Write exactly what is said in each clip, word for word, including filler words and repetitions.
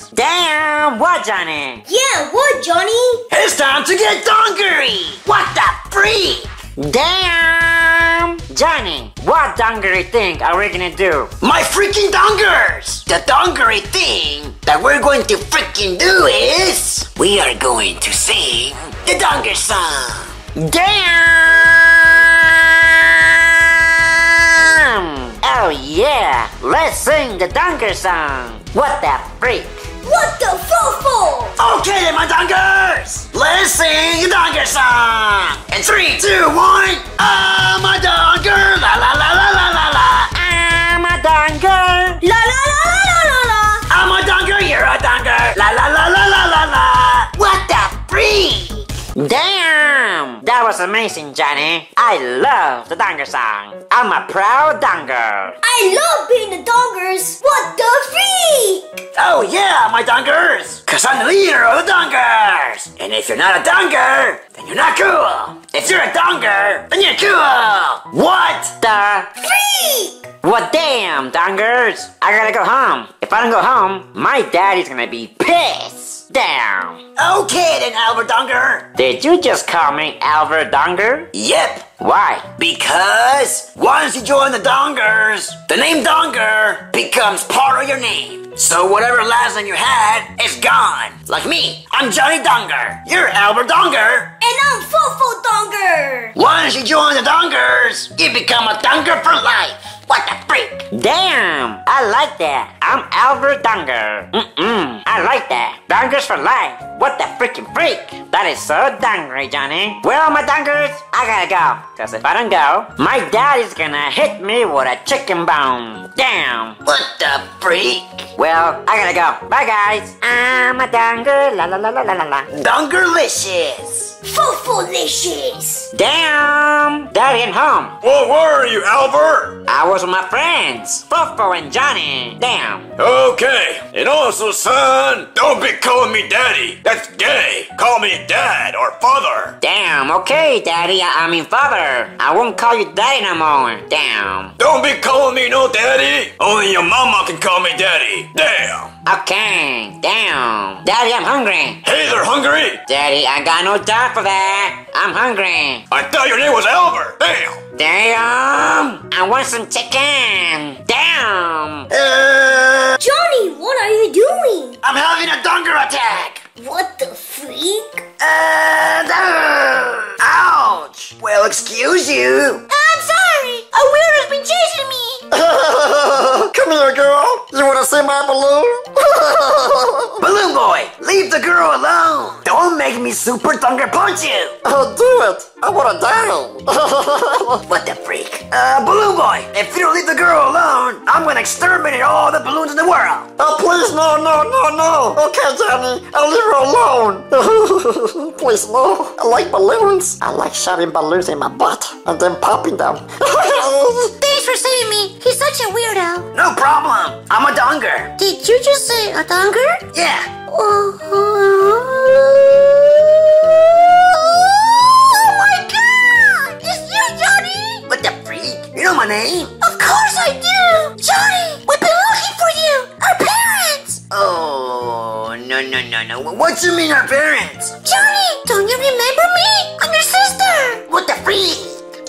next. Damn, what, Johnny? Yeah, what, Johnny? It's time to get dungaree. What the freak? Damn. Johnny, what dungaree thing are we gonna do? My freaking dungers! The dungaree thing that we're going to freaking do is... we are going to sing the Dungar song. Damn! Oh yeah, let's sing the Dungar song. What the freak? What the fofo? Okay then, my dungers! Let's sing the Dungar song! In three, two, one! I'm a dungar! La la la la la la la! I'm a dungar! La la la la la la la! I'm a dungar, you're a dungar! La la la la la la la! What the freak? Damn! That was amazing, Johnny. I love the Dungar song. I'm a proud dungar. I love being the dungers. What the freak? Oh yeah, my dungers! Cause I'm the leader of the dungers! And if you're not a dungar, then you're not cool! If you're a dungar, then you're cool! What the freak? Well damn, dungers! I gotta go home. If I don't go home, my daddy's gonna be pissed! Down. Okay then, Albert Dunger. Did you just call me Albert Dunger? Yep. Why? Because once you join the Dungers, the name Dunger becomes part of your name. So whatever last name you had is gone. Like me, I'm Johnny Dunger. You're Albert Dunger. And I'm Fofo Dunger. Once you join the Dungers, you become a Dunger for life. What the freak? Damn, I like that. I'm Albert Dunger. Mm-mm, I like that. Dungers for life. What the freaking freak? That is so dungery, Johnny. Well, my dungers, I gotta go. Because if I don't go, my daddy's gonna hit me with a chicken bone. Damn. What the freak? Well, I gotta go. Bye, guys. I'm a dunger. La la la la la la la. Dungerlicious. Fofolicious. Damn. Daddy and home. Well, where are you, Albert? I was with my friends, Fofo and Johnny. Damn. Okay. And also, son, don't be calling me daddy. That's gay. Call me dad or father. Damn. Okay, daddy. I, I mean, father. I won't call you daddy no more. Damn. Don't be calling me no daddy. Only your mama can call me daddy. Damn. Okay, damn. Daddy, I'm hungry. Hey, they're hungry? Daddy, I got no time for that. I'm hungry. I thought your name was Albert. Damn. Damn. I want some chicken. Damn. Uh, Johnny, what are you doing? I'm having a dunger attack. What the freak? Uh, uh, ouch. Well, excuse you. I'm sorry. A weirdo's been chasing me. Come here, girl. You want to see my balloon? Balloon boy, leave the girl alone. Don't make me super thunder punch you. Oh, do it. I want to down. What the freak? Uh, balloon boy, if you don't leave the girl alone, I'm going to exterminate all the balloons in the world. Oh, please, no, no, no, no. Okay, Johnny, I'll leave her alone. Please, no. I like balloons. I like shoving balloons in my butt and then popping them. Thanks for saving me. He's such a weirdo. No problem. I'm a dunger. Did you just say a dunger? Yeah. Oh my god! It's you, Johnny! What the freak? You know my name? Of course I do! Johnny, we've been looking for you! Our parents! Oh, no, no, no, no. What do you mean, our parents? Johnny, don't you remember me? I'm your sister! What the freak?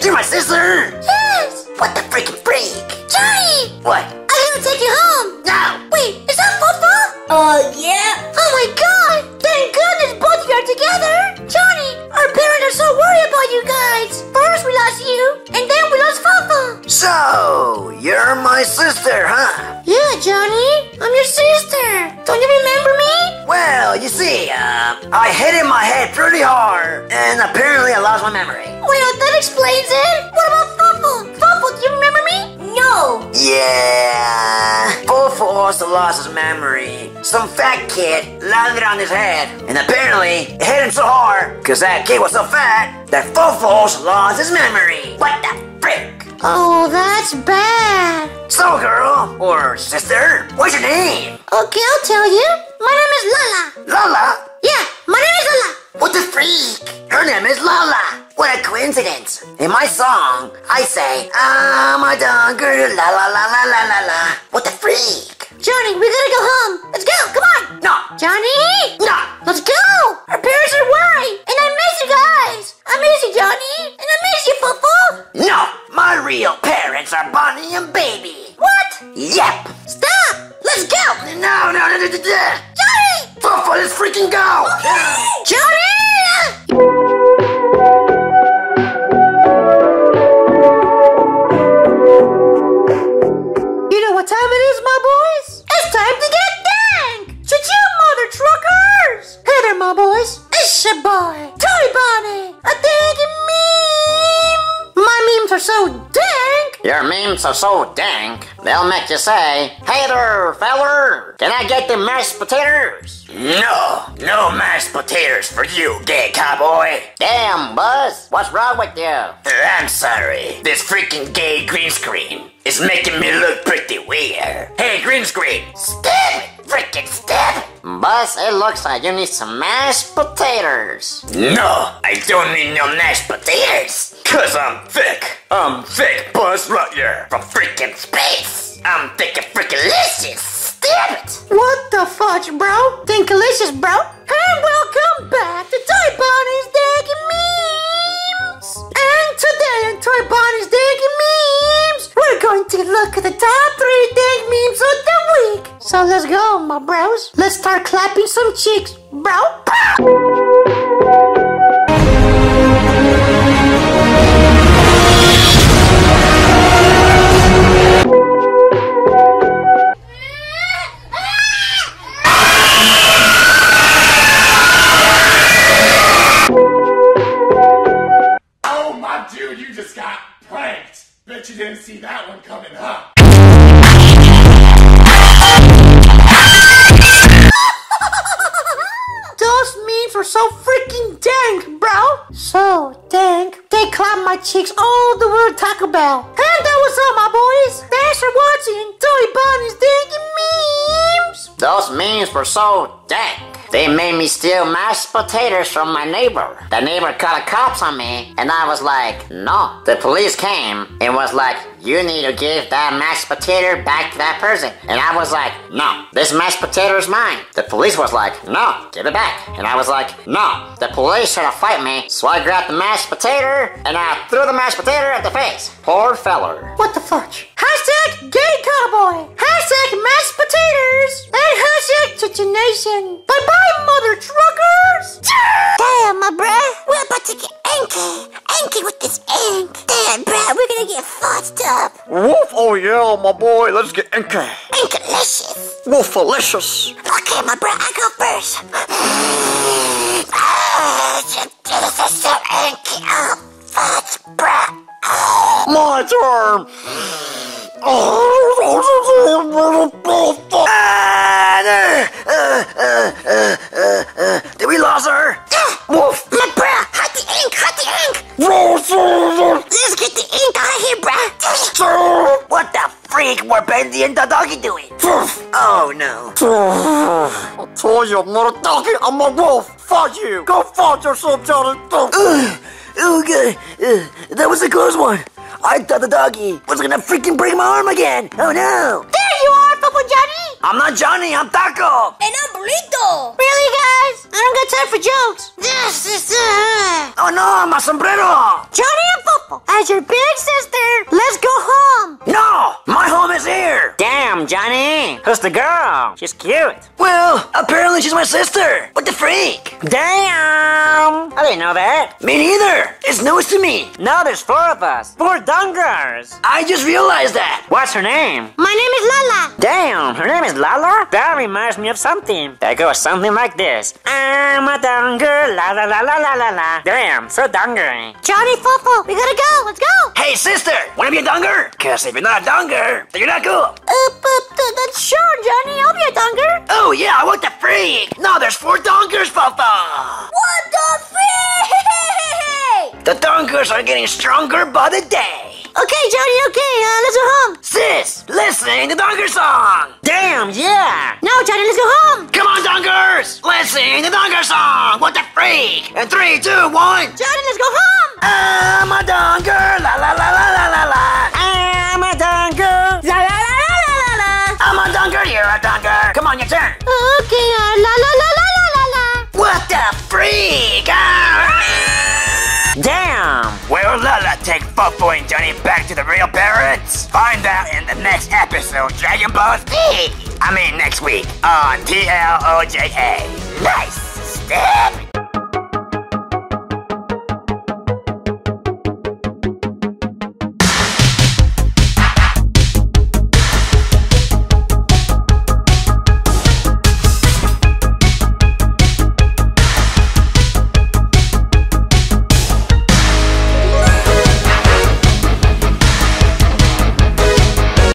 You're my sister? Yes! What the freaking freak? Johnny! What? I gotta take you home! No! Wait, is that Fofo? Uh, yeah? Oh my god! Thank goodness both of you are together! Johnny, our parents are so worried about you guys! First we lost you, and then we lost Fofo! So, you're my sister, huh? Yeah, Johnny! I'm your sister! Don't you remember me? Well, you see, uh, I hit in my head pretty hard, and apparently I lost my memory. Well, that explains it! What about Fofo? Fofo, do you remember me? No! Yeah! Fofo also lost his memory. Some fat kid landed on his head, and apparently it hit him so hard, because that kid was so fat, that Fofo also lost his memory. What the frick? Oh, that's bad. So, girl, or sister, what's your name? Okay, I'll tell you. My name is Lala. Lala? Yeah, my name is Lala. What the freak? Her name is Lala. What a coincidence. In my song, I say, I'm a dunger, la la la la la la la. What the freak? Johnny, we gotta go home. Let's go, come on. Johnny! Yeah, let's go! Our parents are worried! And I miss you guys! I miss you, Johnny! And I miss you, Fufu! No! My real parents are Bonnie and Baby! What? Yep! Stop! Let's go! No, no, no, no, no, no. Johnny! Fufu, let's freaking go! Okay. Johnny! Are so dank, they'll make you say, "Hey there, feller, can I get the mashed potatoes?" No, no mashed potatoes for you, gay cowboy. Damn, Buzz, what's wrong with you? I'm sorry, this freaking gay green screen is making me look pretty weird. Hey, green screen, stab it, freaking stab it. Buzz, it looks like you need some mashed potatoes. No, I don't need no mashed potatoes, cause I'm thick. I'm thick Buzz Lightyear from freaking space! I'm thick and freaking-licious! Damn it! What the fudge, bro? Think-licious, bro? And welcome back to Toy Bonnie's Dank Memes! And today on Toy Bonnie's Dank Memes, we're going to look at the top three dank memes of the week! So let's go, my bros! Let's start clapping some cheeks, bro! Bet you didn't see that one coming, huh? Those memes were so freaking dank, bro! So dank. They clapped my cheeks all the way to Taco Bell. And that was all, my boys! Thanks for watching Toy Bonnie's Dank Memes! Those memes were so dank. They made me steal mashed potatoes from my neighbor. The neighbor called the cops on me, and I was like, no. The police came and was like, you need to give that mashed potato back to that person. And I was like, no, this mashed potato is mine. The police was like, no, give it back. And I was like, no. The police tried to fight me, so I grabbed the mashed potato, and I threw the mashed potato at the face. Poor feller. What the fudge? Hashtag gay cowboy. Hashtag mashed potatoes. And hashtag situation. Bye-bye. Hi, mother truckers! Damn, my bruh, we're about to get anky, anky with this ink. Damn, bruh, we're gonna get fucked up. Woof, oh yeah, my boy, let's get anky. Anky-licious. Woof-alicious. Okay, my bruh, I go first. Oh, this is so anky. Oh, fuck, bruh. Oh. My turn. Oh, Uh, uh, uh, uh, uh, did we lose her? Yeah. Woof! My bruh! Hide the ink! Hide the ink! Let's get the ink out of here, bruh! What the freak were Bendy and the doggy doing? Oh no. I told you I'm not a doggy, I'm a wolf! Fuck you! Go fuck yourself, Johnny! Uh, okay, uh, that was a close one. I thought the doggy was gonna freaking break my arm again! Oh no! There you are, Papa Johnny! I'm not Johnny, I'm Taco! And I'm Burrito! Really, guys? I don't got time for jokes! This is... Uh... Oh no, my sombrero! Johnny and Popo, as your big sister, let's go home! No! My home is here! Damn, Johnny! Who's the girl? She's cute! Well, apparently she's my sister! What the freak? Damn! I didn't know that! Me neither! It's news to me! No, there's four of us! Four dumb girls! I just realized that! What's her name? My name is Lala! Damn, her name is Lala? That reminds me of something. That goes something like this. I'm a dumb girl, la la la la la la la. Damn, so dungery. Johnny, Fofo, we gotta go, let's go! Hey, sister, wanna be a dunger? Cause if you're not a dunger, then you're not cool. Uh, but, uh, sure, Johnny, I'll be a dunger. Oh yeah, what the freak? No, there's four dungers, Fofo. What the freak? The dungers are getting stronger by the day. Okay, Johnny, okay, uh, let's go home. Sis, let's sing the donger song. Damn, yeah. No, Johnny, let's go home. Come on, dongers. Let's sing the donger song. What the freak? And three, two, one. Johnny, let's go home. I'm a donger, la la la la la la la. I'm a donger, la la la la la la. I'm a donger, you're a donger. Come on, your turn. Okay, uh, la la la. fuckboy and Johnny back to the real parents? Find out in the next episode, Dragon Ball Z! I mean next week on T L O J A. Nice! Step!